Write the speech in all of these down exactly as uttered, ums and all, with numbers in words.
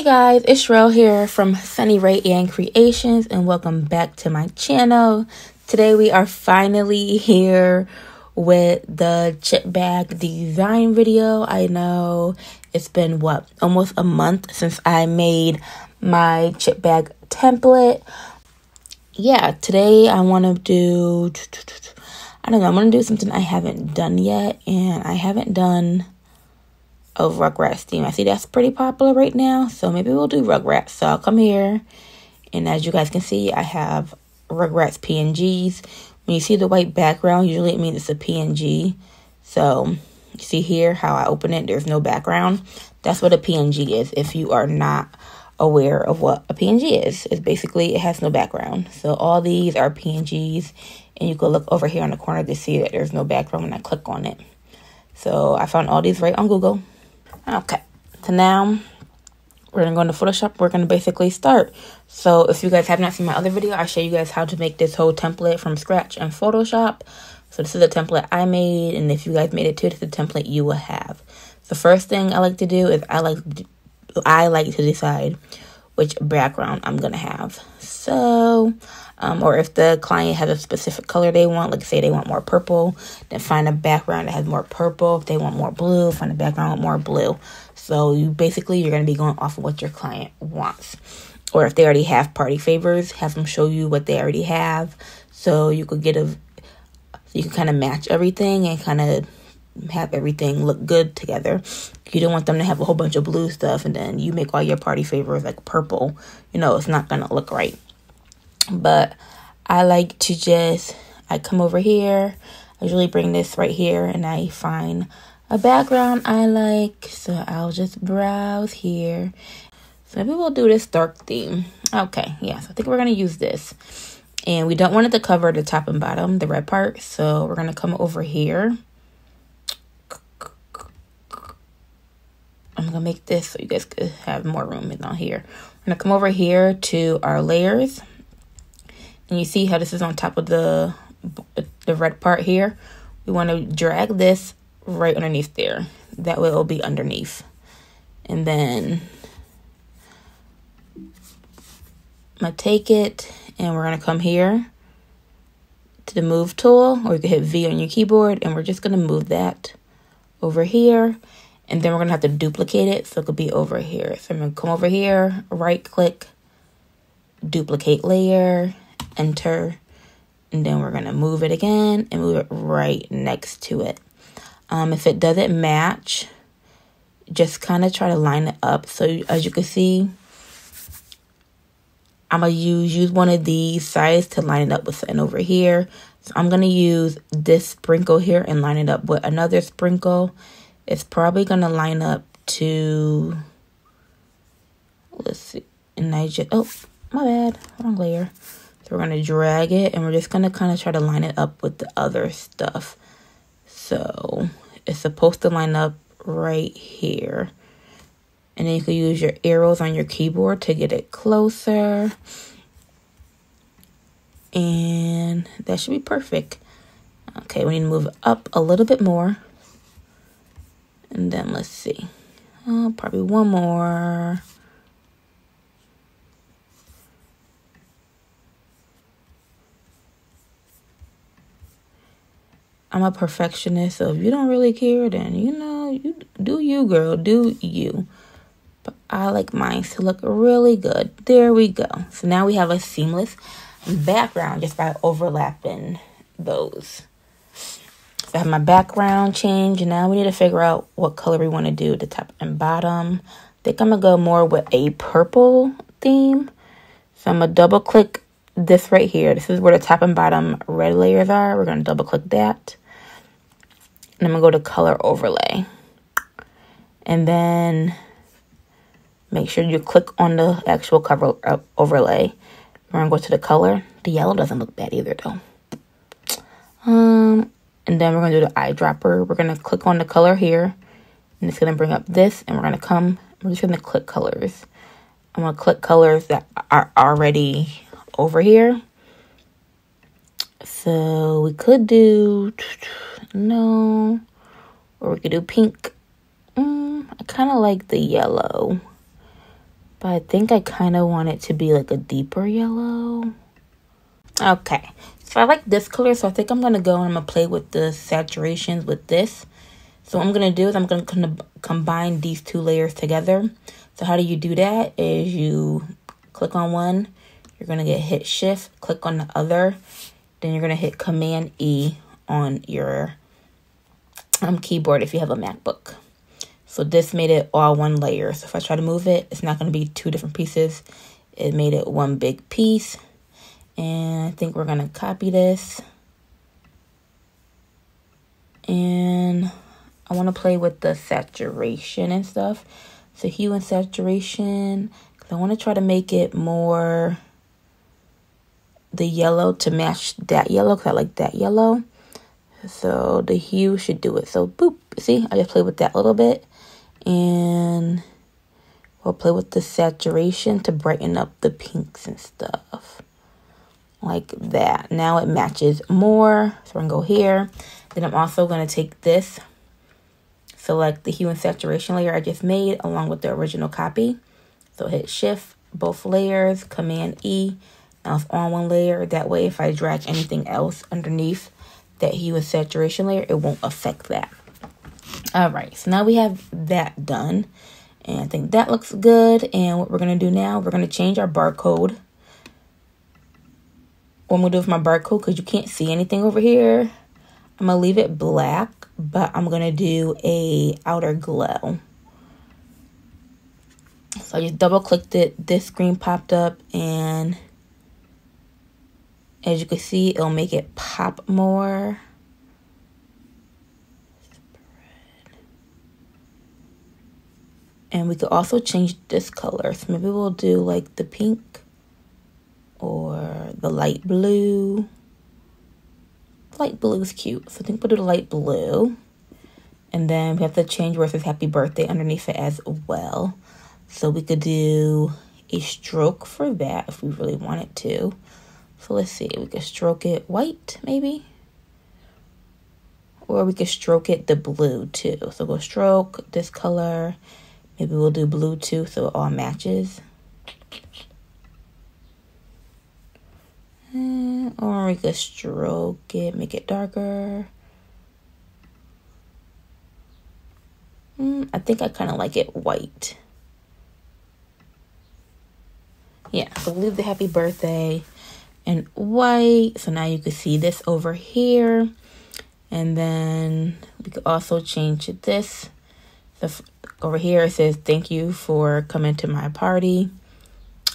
Hey guys, it's Sherelle here from Sunny Ray and Creations, and welcome back to my channel. Today we are finally here with the chip bag design video. I know it's been what, almost a month since I made my chip bag template. Yeah, today I want to do, I don't know, I'm going to do something I haven't done yet, and I haven't done of Rugrats theme. I see that's pretty popular right now, so maybe we'll do Rugrats. So I'll come here, and as you guys can see, I have Rugrats P N Gs. When you see the white background, usually it means it's a P N G. So you see here how I open it, there's no background. That's what a P N G is. If you are not aware of what a P N G is, it's basically it has no background. So all these are P N Gs, and you can look over here in the corner to see that there's no background when I click on it. So I found all these right on Google. Okay, so now we're gonna go into Photoshop. We're gonna basically start. So if you guys have not seen my other video, I show you guys how to make this whole template from scratch in Photoshop. So this is a template I made, and if you guys made it too, this is the template you will have. The first thing I like to do is I like I like to decide which background I'm gonna have. So, um, or if the client has a specific color they want, like say they want more purple, then find a background that has more purple. If they want more blue, find a background with more blue. So you basically, you're gonna be going off of what your client wants. Or if they already have party favors, have them show you what they already have. So you could get a, you can kind of match everything and kind of have everything look good together. You don't want them to have a whole bunch of blue stuff and then you make all your party favors like purple. You know, it's not gonna look right. But I like to just, I come over here, I usually bring this right here, and I find a background I like. So I'll just browse here. So maybe we'll do this dark theme. Okay, yeah, so I think we're gonna use this. And we don't want it to cover the top and bottom, the red part. So we're gonna come over here. I'm gonna make this so you guys could have more room in on here. We're gonna come over here to our layers, and you see how this is on top of the the red part here. We want to drag this right underneath there. That way it'll be underneath. And then I'm gonna take it, and we're gonna come here to the move tool, or you can hit V on your keyboard, and we're just gonna move that over here. And then we're gonna have to duplicate it, so it could be over here. So I'm gonna come over here, right click, duplicate layer, enter, and then we're gonna move it again and move it right next to it. Um, if it doesn't match, just kind of try to line it up. So as you can see, I'm gonna use, use one of these sides to line it up with something over here. So I'm gonna use this sprinkle here and line it up with another sprinkle. It's probably going to line up to, let's see, and I just, oh, my bad, wrong layer. So we're going to drag it, and we're just going to kind of try to line it up with the other stuff. So it's supposed to line up right here. And then you can use your arrows on your keyboard to get it closer. And that should be perfect. Okay, we need to move up a little bit more. And then let's see, oh, probably one more. I'm a perfectionist, so if you don't really care, then you know, you do you, girl, do you. But I like mine to look really good. There we go. So now we have a seamless background just by overlapping those. I have my background change, and now we need to figure out what color we want to do at the top and bottom. I think I'm going to go more with a purple theme. So I'm going to double click this right here. This is where the top and bottom red layers are. We're going to double click that. And I'm going to go to color overlay. And then make sure you click on the actual cover uh, overlay. We're going to go to the color. The yellow doesn't look bad either though. Um... And then we're going to do the eyedropper. We're going to click on the color here. And it's going to bring up this. And we're going to come. We're just going to click colors. I'm going to click colors that are already over here. So we could do no. Or we could do pink. Mm, I kind of like the yellow. But I think I kind of want it to be like a deeper yellow. Okay. So I like this color. So I think I'm going to go and I'm going to play with the saturations with this. So what I'm going to do is I'm going to combine these two layers together. So how do you do that is you click on one. You're going to get hit shift. Click on the other. Then you're going to hit command E on your um, keyboard if you have a MacBook. So this made it all one layer. So if I try to move it, it's not going to be two different pieces. It made it one big piece. And I think we're going to copy this. And I want to play with the saturation and stuff. So hue and saturation. Because I want to try to make it more the yellow to match that yellow. Because I like that yellow. So the hue should do it. So boop. See, I just play with that a little bit. And we'll play with the saturation to brighten up the pinks and stuff. Like that. Now it matches more. So I'm going to go here. Then I'm also going to take this. Select the hue and saturation layer I just made along with the original copy. So hit shift, both layers, command E. Now it's on one layer. That way if I drag anything else underneath that hue and saturation layer, it won't affect that. All right, so now we have that done. And I think that looks good. And what we're going to do now, we're going to change our barcode. What I'm going to do with my barcode, because you can't see anything over here, I'm going to leave it black, but I'm going to do a outer glow. So I just double-clicked it. This screen popped up, and as you can see, it'll make it pop more. And we could also change this color. So maybe we'll do like the pink or the light blue. Light blue is cute. So I think we'll do the light blue. And then we have to change where it says happy birthday underneath it as well. So we could do a stroke for that if we really wanted to. So let's see. We could stroke it white maybe. Or we could stroke it the blue too. So we'll stroke this color. Maybe we'll do blue too, so it all matches. And, or we could stroke it, make it darker. Mm, I think I kind of like it white. Yeah, so leave the happy birthday in white. So now you can see this over here. And then we could also change this. So over here it says thank you for coming to my party.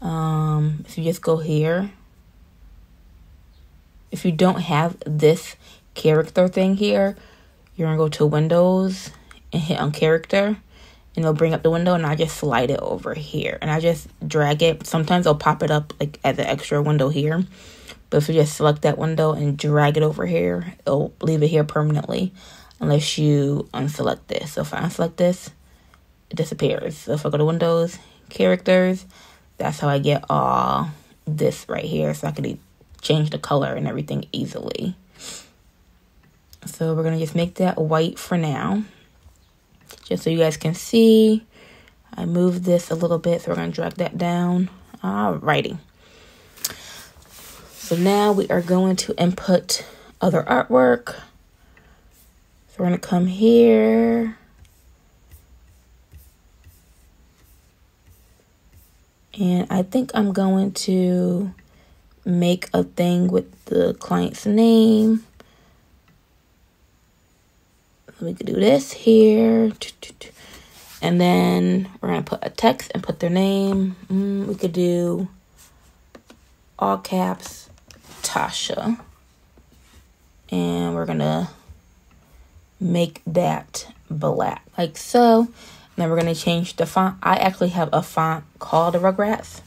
Um if you just go here, if you don't have this character thing here, you're gonna go to Windows and hit on character, and it'll bring up the window, and I just slide it over here and I just drag it. Sometimes I'll pop it up like as an extra window here, but if you just select that window and drag it over here, it'll leave it here permanently. Unless you unselect this. So if I unselect this, it disappears. So if I go to Windows, Characters, that's how I get all this right here. So I can e- change the color and everything easily. So we're going to just make that white for now. Just so you guys can see. I moved this a little bit. So we're going to drag that down. Alrighty. So now we are going to input other artwork. So we're going to come here and I think I'm going to make a thing with the client's name. So we could do this here and then we're going to put a text and put their name. Mm, we could do all caps Tasha and we're going to make that black like so, and then we're going to change the font. I actually have a font called the Rugrats,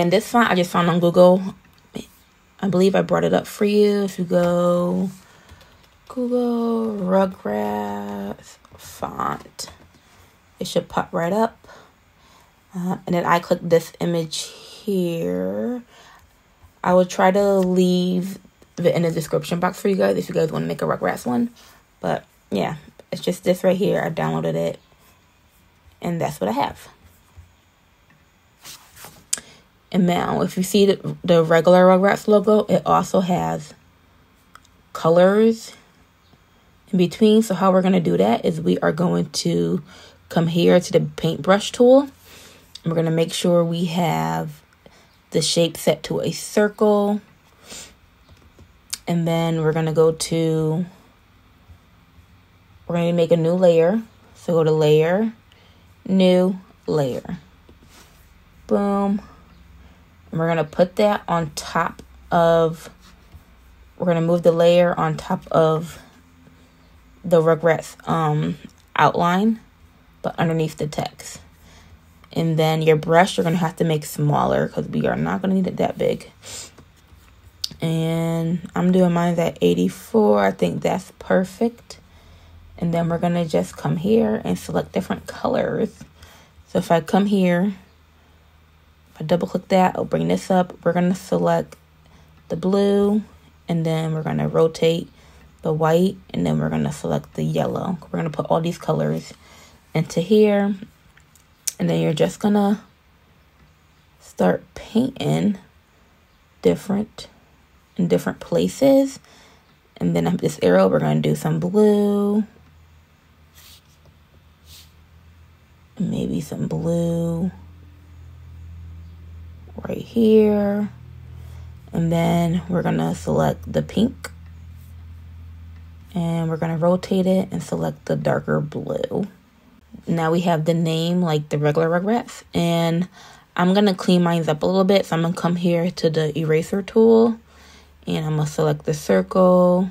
and this font I just found on Google. I believe I brought it up for you. If you go Google Rugrats font, it should pop right up. Uh, and then I click this image here. I will try to leave it in the description box for you guys if you guys want to make a Rugrats one, but yeah, it's just this right here. I downloaded it And that's what I have. And now, if you see the, the regular Rugrats logo, it also has colors in between. So how we're going to do that is we are going to come here to the paintbrush tool. And we're going to make sure we have the shape set to a circle. And then we're going to go to, we're going to make a new layer. So go to layer, new layer. Boom. And we're going to put that on top of, we're going to move the layer on top of the Rugrats um, outline, but underneath the text. And then your brush, you're going to have to make smaller because we are not going to need it that big. And I'm doing mine at eighty-four. I think that's perfect. And then we're going to just come here and select different colors. So if I come here, I double click that, I'll bring this up. We're gonna select the blue, and then we're gonna rotate the white, and then we're gonna select the yellow. We're gonna put all these colors into here, and then you're just gonna start painting different in different places. And then up this arrow, we're gonna do some blue, maybe some blue right here, and then we're gonna select the pink, and we're gonna rotate it and select the darker blue. Now we have the name like the regular Rugrats, and I'm gonna clean mine up a little bit, so I'm gonna come here to the eraser tool, and I'm gonna select the circle.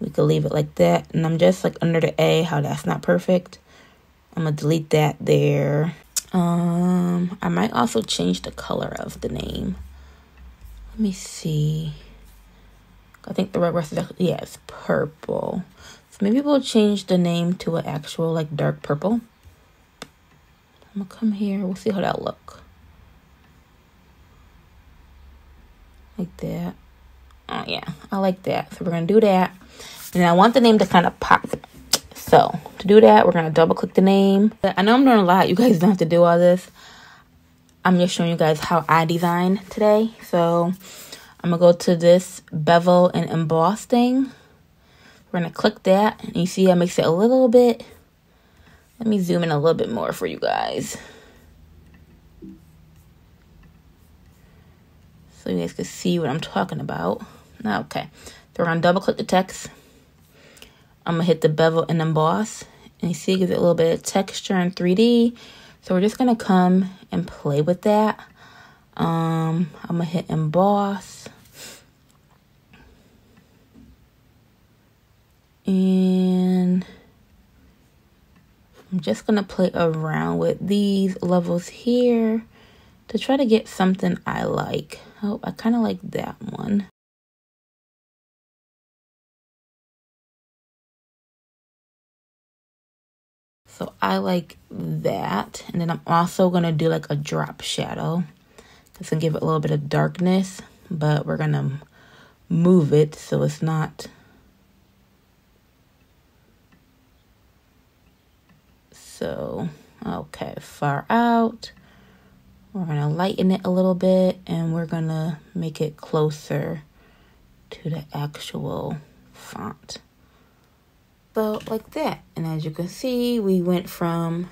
We could leave it like that, and I'm just like under the A, how that's not perfect. I'm gonna delete that there. Um, I might also change the color of the name. Let me see. I think the Rugrats is actually, yeah, it's purple. So maybe we'll change the name to an actual, like, dark purple. I'm going to come here. We'll see how that look. Like that. Oh, yeah. I like that. So we're going to do that. And I want the name to kind of pop. So to do that, we're going to double click the name. I know I'm doing a lot. You guys don't have to do all this. I'm just showing you guys how I design today. So I'm going to go to this bevel and emboss thing. We're going to click that. And you see I mix it a little bit. Let me zoom in a little bit more for you guys, so you guys can see what I'm talking about. Okay. So we're going to double click the text. I'm going to hit the bevel and emboss. And you see it gives it a little bit of texture in three D. So we're just going to come and play with that. Um, I'm going to hit emboss. And I'm just going to play around with these levels here to try to get something I like. Oh, I kind of like that one. So I like that. And then I'm also going to do like a drop shadow. It's going to give it a little bit of darkness, but we're going to move it so it's not so, okay, far out. We're going to lighten it a little bit, and we're going to make it closer to the actual font. So like that, and as you can see, we went from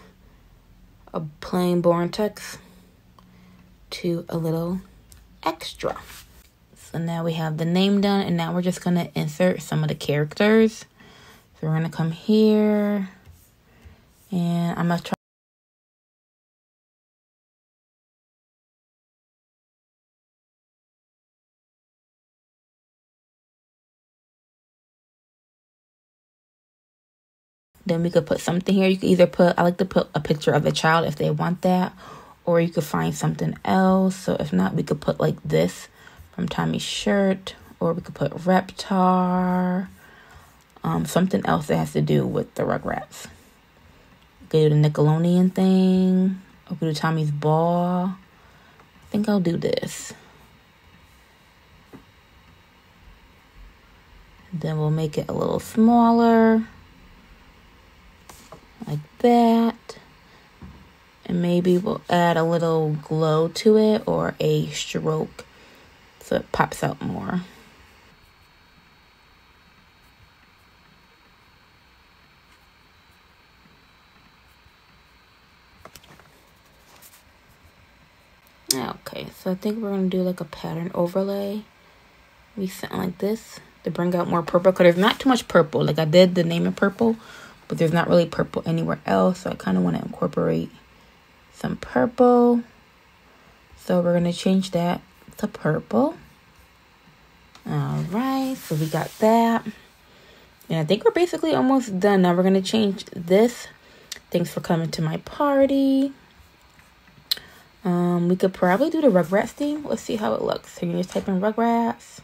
a plain boring text to a little extra. So now we have the name done, and now we're just going to insert some of the characters. So we're going to come here, and I'm going to try. Then we could put something here. You could either put, I like to put a picture of a child if they want that, or you could find something else. So if not, we could put like this from Tommy's shirt, or we could put Reptar, um, something else that has to do with the Rugrats. We could do the Nickelodeon thing, or we could do Tommy's ball. I think I'll do this. Then we'll make it a little smaller. Like that. And maybe we'll add a little glow to it or a stroke so it pops out more. Okay, so I think we're going to do like a pattern overlay. We something like this to bring out more purple. Because there's not too much purple. Like I did the name of purple, but there's not really purple anywhere else. So I kind of want to incorporate some purple, so we're gonna change that to purple. All right, so we got that, and I think we're basically almost done. Now we're gonna change this. Thanks for coming to my party. Um, we could probably do the Rugrats theme. Let's see how it looks. So you just type in Rugrats.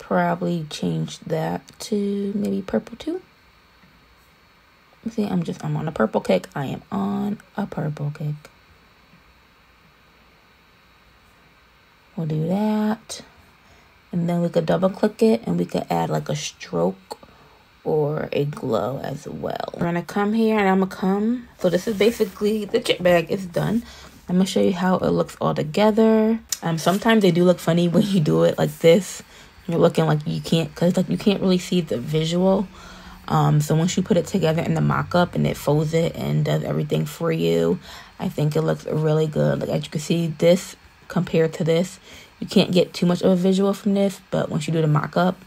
Probably change that to maybe purple too. See, I'm just I'm on a purple kick. I am on a purple kick. We'll do that, and then we could double click it and we could add like a stroke or a glow as well. We're gonna come here and I'm gonna come. So this is basically the chip bag. It's done. I'm gonna show you how it looks all together. Um, sometimes they do look funny when you do it like this. You're looking like you can't, cause like you can't really see the visual. Um, so once you put it together in the mock-up and it folds it and does everything for you, I think it looks really good. Like as you can see, this compared to this, you can't get too much of a visual from this, but once you do the mock-up,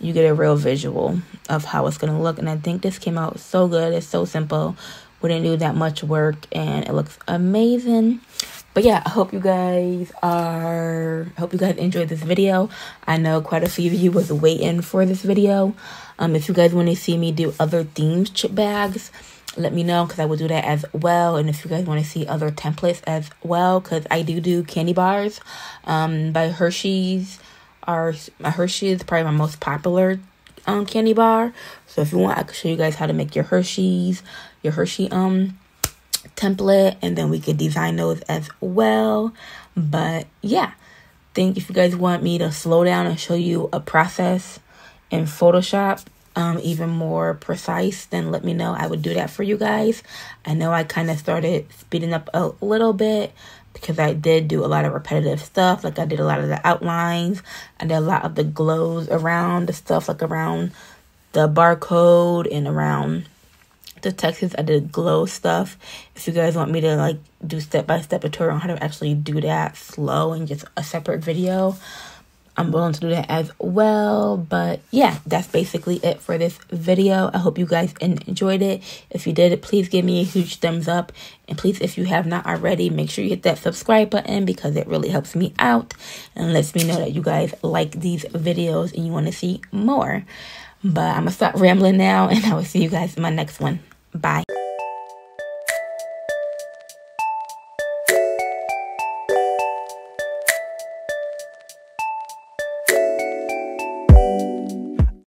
you get a real visual of how it's going to look. And I think this came out so good. It's so simple. We didn't do that much work and it looks amazing. But yeah, I hope you guys are, I hope you guys enjoyed this video. I know quite a few of you was waiting for this video. Um, if you guys want to see me do other themed chip bags, let me know because I will do that as well. And if you guys want to see other templates as well, because I do do candy bars um, by Hershey's. Our, my Hershey's is probably my most popular um, candy bar. So if you want, I can show you guys how to make your Hershey's, your Hershey um. template, and then we could design those as well. But yeah, think if you guys want me to slow down and show you a process in Photoshop um even more precise, then let me know. I would do that for you guys. I know I kind of started speeding up a little bit because I did do a lot of repetitive stuff. Like I did a lot of the outlines, I did a lot of the glows around the stuff, like around the barcode and around the Texas. I did glow stuff. If you guys want me to like do step-by-step tutorial on how to actually do that slow and just a separate video, I'm willing to do that as well. But yeah, that's basically it for this video. I hope you guys enjoyed it. If you did, please give me a huge thumbs up, and please, if you have not already, make sure you hit that subscribe button because it really helps me out and lets me know that you guys like these videos and you want to see more. But I'm gonna stop rambling now, and I will see you guys in my next one. Bye.